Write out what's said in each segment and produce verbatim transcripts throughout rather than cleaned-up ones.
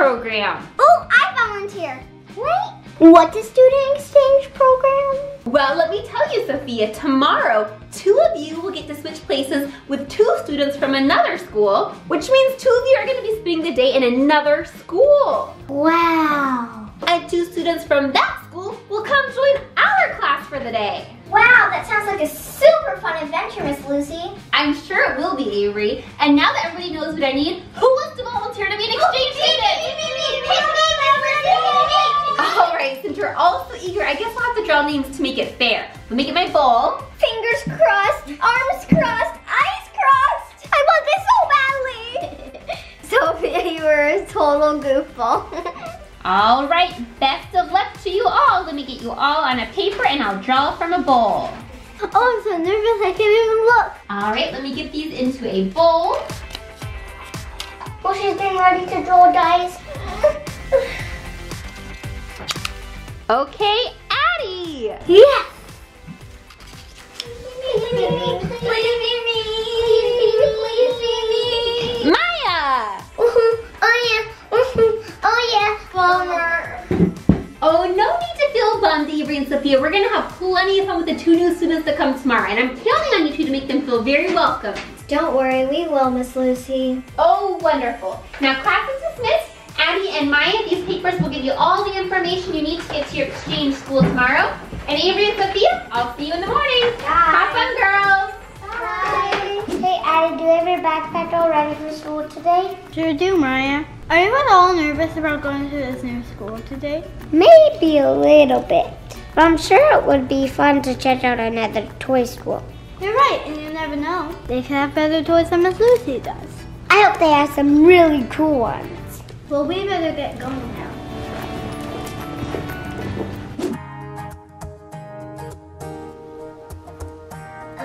program. Oh, I volunteer. Wait, what's a student exchange program? Well, let me tell you, Sophia, tomorrow, two of you will get to switch places with two students from another school, which means two of you are going to be spending the day in another school. Wow. And two students from that school will come join our class for the day. Wow, that sounds like a super fun adventure, Miss Lucy. I'm sure it will be, Avery. And now that everybody knows what I need, who wants to volunteer to be an exchange student? All right, since you're all so eager, I guess we'll have to draw names to make it fair. Let me get my bowl. Fingers crossed, arms crossed, eyes crossed. I want this so badly. Sophia, you were a total goofball. All right, best of luck to you all. Let me get you all on a paper and I'll draw from a bowl. Oh, I'm so nervous, I can't even look. All right, let me get these into a bowl. Well, she's getting ready to draw dice. Okay, Addy! Yes! Maya! Oh yeah, oh yeah, bummer. Oh, no need to feel bummed, Avery and Sophia. We're gonna have plenty of fun with the two new students that come tomorrow, and I'm counting on you two to make them feel very welcome. Don't worry, we will, Miss Lucy. Oh, wonderful. Now, class is dismissed. Addy and Maya, these papers will give you all the information you need to get to your exchange school tomorrow. And Avery and Sophia, I'll see you in the morning. Bye. Have fun, girls. Bye. Hey, Addy, do you have your backpack all ready for school today? Sure do, Maya. Are you at all nervous about going to this new school today? Maybe a little bit. But I'm sure it would be fun to check out another toy school. You're right, and you never know. They could have better toys than Miss Lucy does. I hope they have some really cool ones. Well, we better get going now.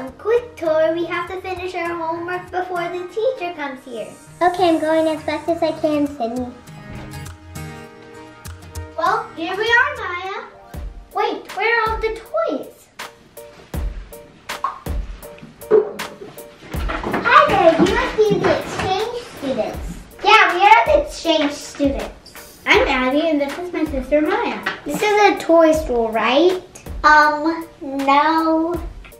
A quick tour, we have to finish our homework before the teacher comes here. Okay, I'm going as fast as I can, Sydney. Well, here we are, Maya. Wait, where are all the toys? Hi there, you must be the exchange students. Yeah, we are the exchange students. I'm Addy and this is my sister Maya. This is a toy school, right? Um, no.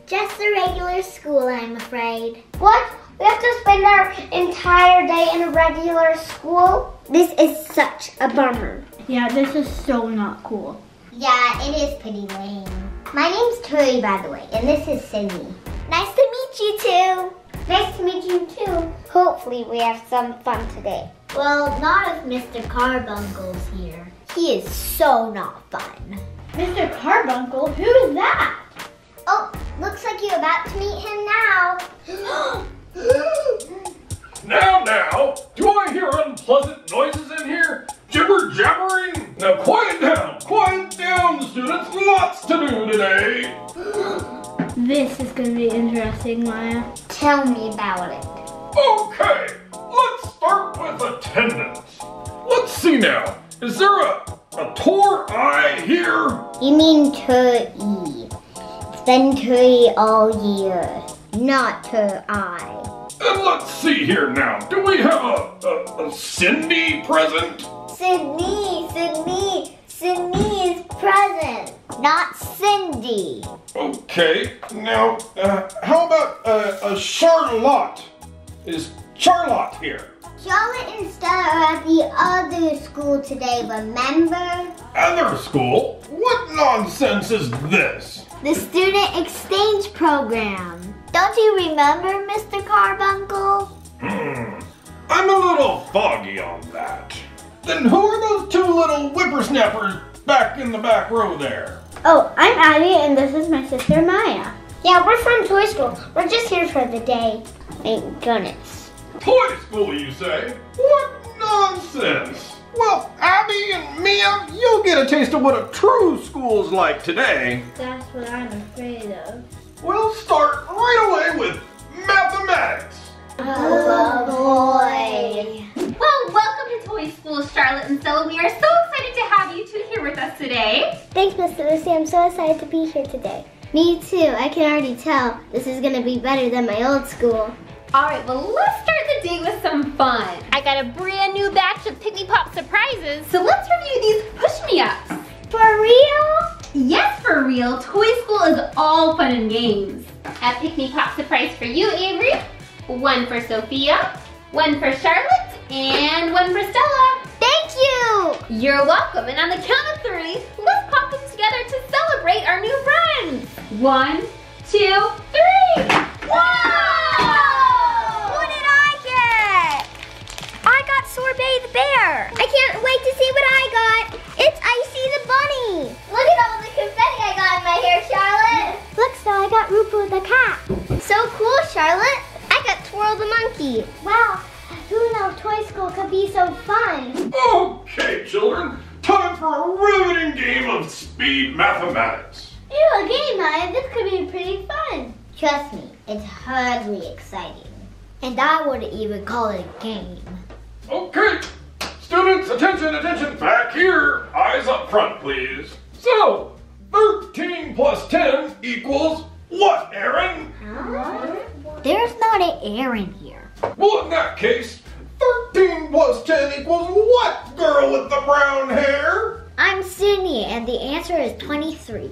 Just a regular school, I'm afraid. What? We have to spend our entire day in a regular school? This is such a bummer. Yeah, this is so not cool. Yeah, it is pretty lame. My name's Tori, by the way, and this is Sydney. Nice to meet you two. Nice to meet you too. Hopefully we have some fun today. Well, not if Mister Carbunkle's here. He is so not fun. Mister Carbunkle? Who's that? Oh, looks like you're about to meet him now. Now, now, do I hear unpleasant noises in here? Jibber jabbering? Now quiet down, quiet down, students. Lots to do today. This is going to be interesting, Maya. Tell me about it. Okay, let's start with attendance. Let's see now. Is there a, a tour I here? You mean tour-ee. It's been tour-ee all year, not tour-I. And let's see here now. Do we have a, a, a Cindy present? Sydney, Sydney, Sydney is present. Not Cindy. Okay, now, uh, how about uh, a Charlotte? Is Charlotte here? Charlotte and Stella are at the other school today, remember? Other school? What nonsense is this? The student exchange program. Don't you remember, Mister Carbunkle? Hmm, I'm a little foggy on that. Then who are those two little whippersnappers back in the back row there? Oh, I'm Addy and this is my sister Maya. Yeah, we're from Toy School. We're just here for the day. Thank goodness. Toy School, you say? What nonsense! Well, Addy and Mia, you'll get a taste of what a true school's like today. That's what I'm afraid of. We'll start right away with mathematics. Oh, boy. Well, welcome to Toy School, Charlotte and Stella. We are so excited to have you two here with us today. Thanks, Miss Lucy. I'm so excited to be here today. Me too. I can already tell. This is going to be better than my old school. All right, well, let's start the day was some fun. I got a brand new batch of Pikmi Pop surprises. So let's review these push-me-ups. For real? Yes, for real. Toy School is all fun and games. A Pikmi Pop surprise for you, Avery. One for Sophia. One for Charlotte. And one for Stella. Thank you. You're welcome. And on the count of three, let's pop them together to celebrate our new friends. One, two, three. Wow! What did I get? I got Sorbet the Bear. I can't wait to see what I got. It's Icy the Bunny. Look at all the confetti I got in my hair, Charlotte. Look, so I got Rupu the Cat. So cool, Charlotte. I got Twirl the Monkey. Wow. Who knew Toy School could be so fun? Okay, children, time for a riveting game of speed mathematics. Ew, a game, Maya. This could be pretty fun. Trust me, it's hardly exciting. And I wouldn't even call it a game. Okay, students, attention, attention, back here. Eyes up front, please. So, thirteen plus ten equals what, Aaron? Huh? There's not an Aaron here. Well, in that case, thirteen plus ten equals what, girl with the brown hair? I'm Sydney, and the answer is twenty-three.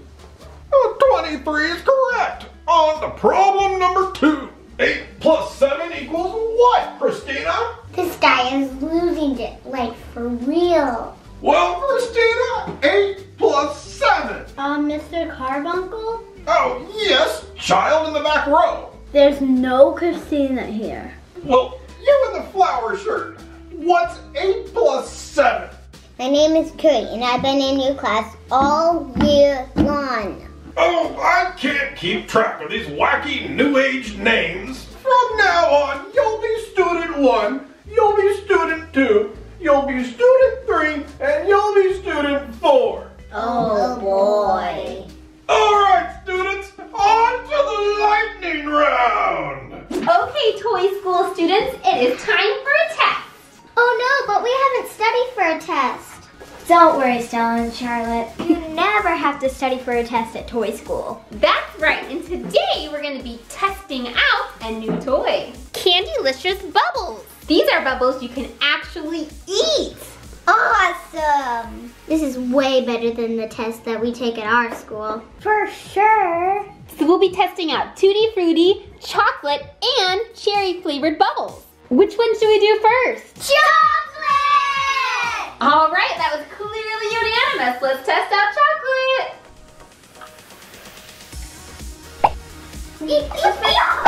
Oh, twenty-three is correct. On to problem number two. eight plus seven equals what, Christina? This guy is losing it, like, for real. Well, Christina, eight plus seven. Uh, Mister Carbunkle? Oh, yes, child in the back row. There's no Christina here. Well, you in the flower shirt. What's eight plus seven? My name is Tori, and I've been in your class all year long. Oh, I can't keep track of these wacky new age names. From now on, you'll be student one, you'll be student two, you'll be student three, and you'll be student four. Oh, boy. All right, students, on to the lightning round. Okay, Toy School students, it is time for a test. Oh no, but we haven't studied for a test. Don't worry, Stella and Charlotte. You never have to study for a test at Toy School. That's right, and today we're going to be testing out a new toy. Candylicious Bubbles. These are bubbles you can actually eat. Awesome. This is way better than the test that we take at our school. For sure. So we'll be testing out Tutti Frutti, chocolate, and cherry flavored bubbles. Which one should we do first? Chocolate! All right, that was clearly unanimous. Let's test out chocolate. All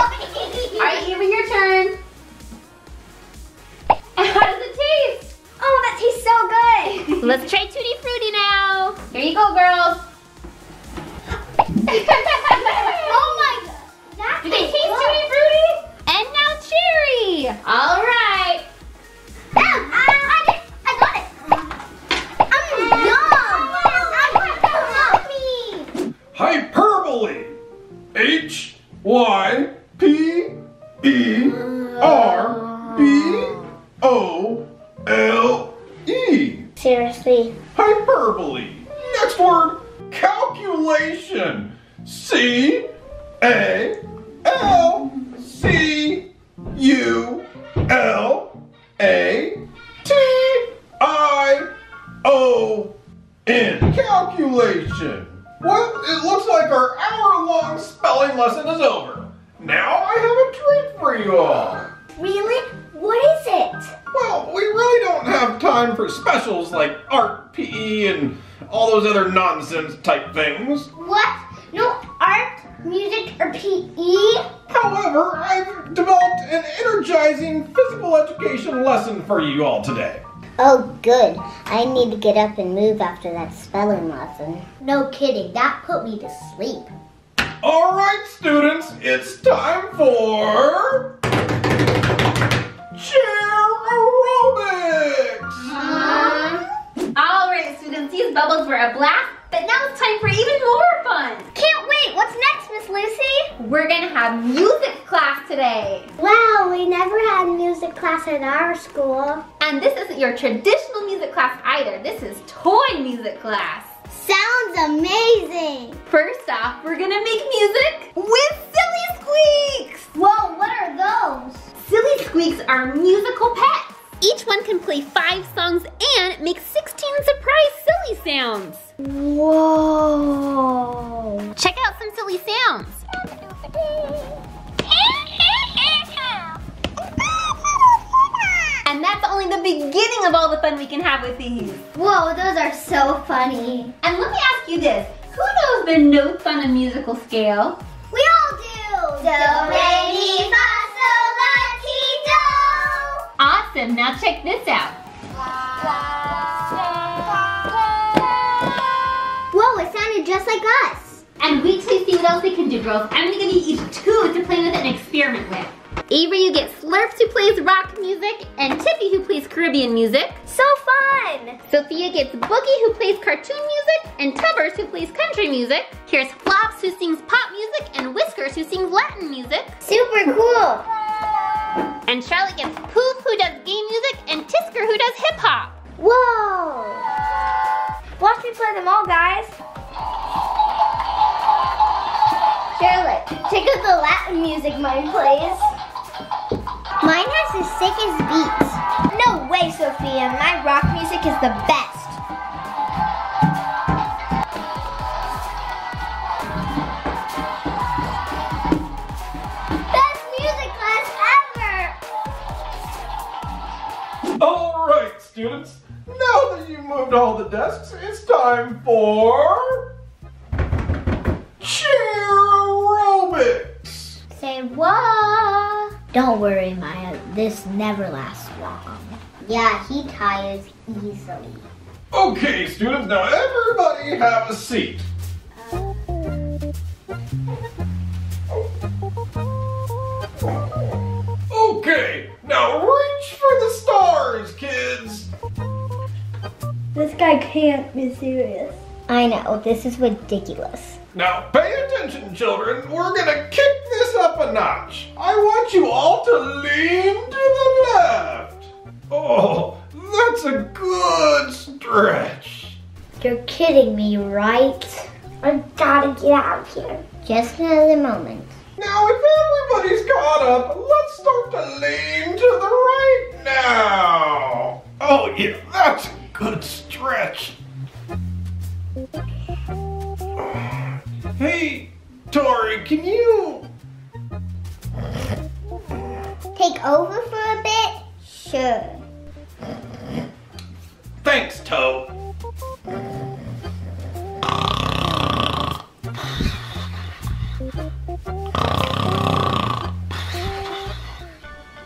right, Avery, your turn. How does it taste? Oh, that tastes so good. Let's try Tutti Frutti now. Here you go, girls. Oh my god! That did they taste Tutti Frutti? And now cherry! Alright! Oh, I, I got it! I'm yum! Oh, I'm yummy! Hyperbole! H Y P E R B O L E. Seriously? Hyperbole! Next word! Calculation. C A L C U L A T I O N. Calculation. Well, it looks like our hour-long spelling lesson is over. Now I have a treat for you all. Really? What is it? Well, we really don't have time for specials like art, P E, and all those other nonsense type things. What? No art, music, or P E? However, I've developed an energizing physical education lesson for you all today. Oh, good. I need to get up and move after that spelling lesson. No kidding, that put me to sleep. All right, students, it's time for... Cheer aerobics! Uh, all right, students, these bubbles were a blast, but now it's time for even more fun. Can't wait. What's next, Miss Lucy? We're going to have music class today. Wow, we never had music class at our school. And this isn't your traditional music class either. This is toy music class. Sounds amazing. First off, we're going to make music with Silly Squeaks. Whoa, what are those? Silly Squeaks. Squeaks are musical pets. Each one can play five songs and make sixteen surprise silly sounds. Whoa. Check out some silly sounds. And that's only the beginning of all the fun we can have with these. Whoa, those are so funny. And let me ask you this. Who knows the notes on a musical scale? We all do. Do, re, mi, fa, sol, la, ti, do. Awesome, now check this out. Whoa, it sounded just like us. And we too see what else they can do, girls. I'm gonna give you each two to play with and experiment with. Avery, you get Slurfs, who plays rock music, and Tiffy, who plays Caribbean music. So fun! Sophia gets Boogie, who plays cartoon music, and Tubbers, who plays country music. Here's Flops, who sings pop music, and Whiskers, who sings Latin music. Super cool! And Charlotte gets Poof, who does gay music, and Tisker, who does hip-hop. Whoa! Watch me play them all, guys. Charlotte, check out the Latin music mine plays. Mine has the sickest beats. No way, Sophia. My rock music is the best. Best music class ever! All right, students. Now that you've moved all the desks, it's time for... cheer-obics! Say what? Don't worry, Maya, this never lasts long. Yeah, he tires easily. Okay, students, now everybody have a seat. Okay, now reach for the stars, kids. This guy can't be serious. I know, this is ridiculous. Now pay attention, children. We're gonna kick this up a notch. I want you all to lean to the left. Oh, that's a good stretch. You're kidding me, right? I've gotta get out of here. Just another moment. Now if everybody's caught up, let's start to lean to the right now. Oh yeah, that's a good stretch. Hey, Tori, can you... take over for a bit? Sure. Thanks, Toe.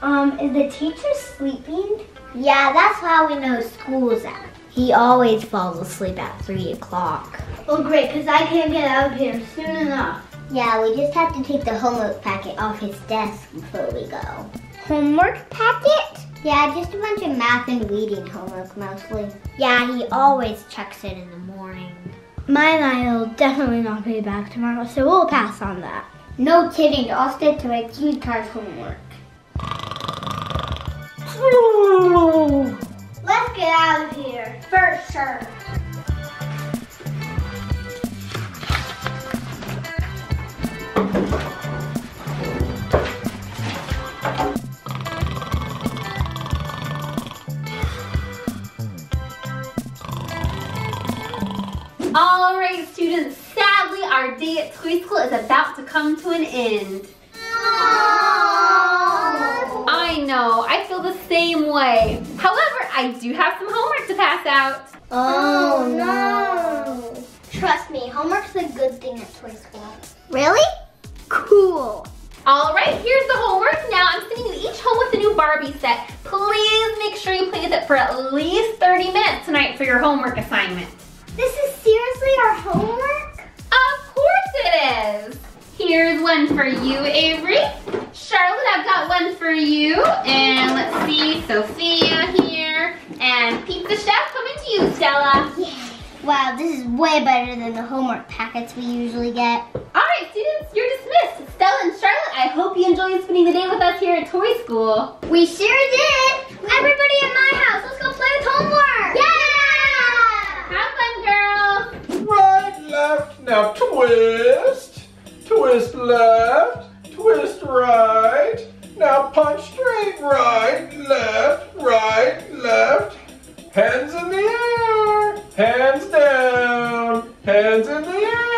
Um, is the teacher sleeping? Yeah, that's how we know school's out. He always falls asleep at three o'clock. Oh great, because I can't get out of here soon enough. Yeah, we just have to take the homework packet off his desk before we go. Homework packet? Yeah, just a bunch of math and reading homework mostly. Yeah, he always checks it in the morning. My and I will definitely not be back tomorrow, so we'll pass on that. No kidding, I'll stick to my cue card homework. Ooh. Let's get out of here, for sure. All right, students, sadly, our day at Toy School is about to come to an end. Aww. I know, I feel the same way. However, I do have some homework to pass out. Oh, no. Trust me, homework's a good thing at Toy School. Really? Cool. All right, here's the homework. Now I'm sending you each home with a new Barbie set. Please make sure you play with it for at least thirty minutes tonight for your homework assignment. This is seriously our homework? Of course it is. Here's one for you, Avery. Charlotte, I've got one for you. And let's see, Sophia here. And Pete the Chef coming to you, Stella. Yeah. Wow, this is way better than the homework packets we usually get. All right, students, you're dismissed. Stella and Charlotte, I hope you enjoyed spending the day with us here at Toy School. We sure did. Everybody at my house, let's go play with homework. Yeah! Have fun, girls. Right, left, now twist. Twist left, twist right, Now punch straight, right, left, right, left. Hands in the air, hands down, hands in the air.